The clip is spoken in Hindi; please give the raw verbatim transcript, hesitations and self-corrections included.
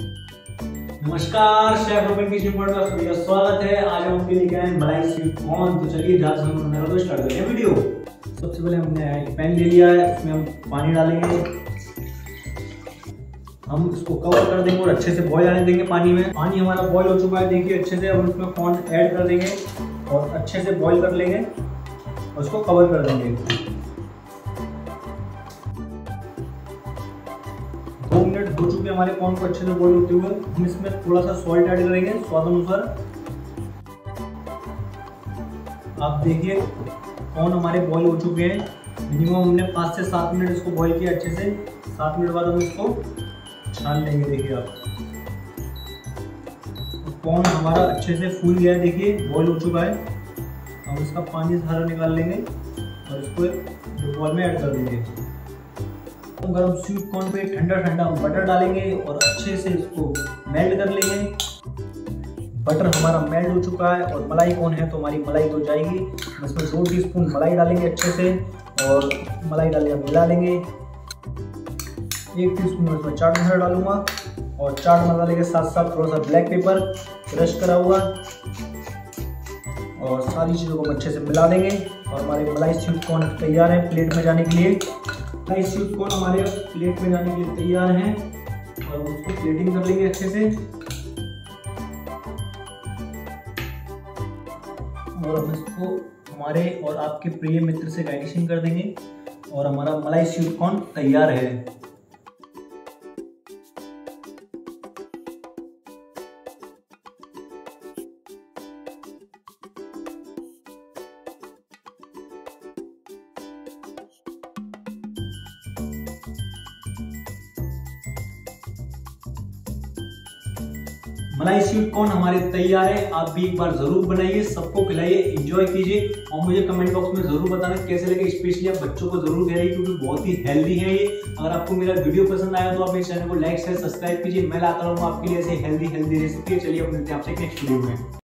नमस्कार शेफ रोबिन किचन पॉडकास्ट में आपका स्वागत है। आज हम लेके आए मलाई स्वीट कॉर्न। तो चलिए जल्द से जल्द तो स्टार्ट करते हैं वीडियो। सबसे पहले हमने एक पैन ले लिया है, उसमें हम पानी डालेंगे। हम इसको कवर कर देंगे और अच्छे से बॉयल आने देंगे पानी में। पानी हमारा बॉयल हो चुका है, देखिए अच्छे से। अब उसमें कॉर्न ऐड कर देंगे और अच्छे से बॉयल कर लेंगे और उसको कवर कर देंगे। दो मिनट हो चुके हमारे कॉर्न को अच्छे से बॉईल होते हुए। हम इसमें थोड़ा सा सॉल्ट ऐड करेंगे स्वाद अनुसार। आप देखिए कॉर्न हमारे बॉईल हो चुके हैं। मिनिमम हमने पाँच से सात मिनट इसको बॉईल किया अच्छे से। सात मिनट बाद हम इसको छान लेंगे। देखिए आप कॉर्न हमारा अच्छे से फूल गया है, देखिए बॉईल हो चुका है। हम इसका पानी सारा निकाल लेंगे और इसको बॉल में ऐड कर देंगे। गरम स्वीट कॉर्न पे ठंडा ठंडा बटर डालेंगे और अच्छे से इसको मेल्ट कर लेंगे। बटर हमारा मेल्ट हो चुका है और मलाई कॉर्न है तो हमारी मलाई तो जाएगी। इसमें दो टीस्पून मलाई डालेंगे अच्छे से और मलाई डालेंगे मिला लेंगे। एक टीस्पून इसमें चाट मसाला डालूंगा और चाट मसाले के साथ साथ थोड़ा सा ब्लैक पेपर क्रश करा हुआ और सारी चीज़ों को अच्छे से मिला देंगे और हमारे मलाई स्वीट कॉर्न तैयार है प्लेट में जाने के लिए। मलाई स्वीट कॉर्न हमारे प्लेट में जाने के लिए तैयार हैं और उसको प्लेटिंग कर लेंगे अच्छे से। और हम इसको हमारे और आपके प्रिय मित्र से गार्निशिंग कर देंगे और हमारा मलाई स्वीट कॉर्न तैयार है। मलाई स्वीट कॉर्न हमारे तैयार है। आप भी एक बार जरूर बनाइए, सबको खिलाइए, एंजॉय कीजिए और मुझे कमेंट बॉक्स में जरूर बताना कैसे लगे। स्पेशली आप बच्चों को जरूर खिलाइए क्योंकि बहुत ही हेल्दी है ये। अगर आपको मेरा वीडियो पसंद आया तो आप मेरे चैनल को लाइक शेयर सब्सक्राइब कीजिए। मैं लाता रहूँगा आपके लिए ऐसे हेल्दी हेल्दी रेसिपी। चलिए अब मिलते हैं आपसे नेक्स्ट वीडियो में।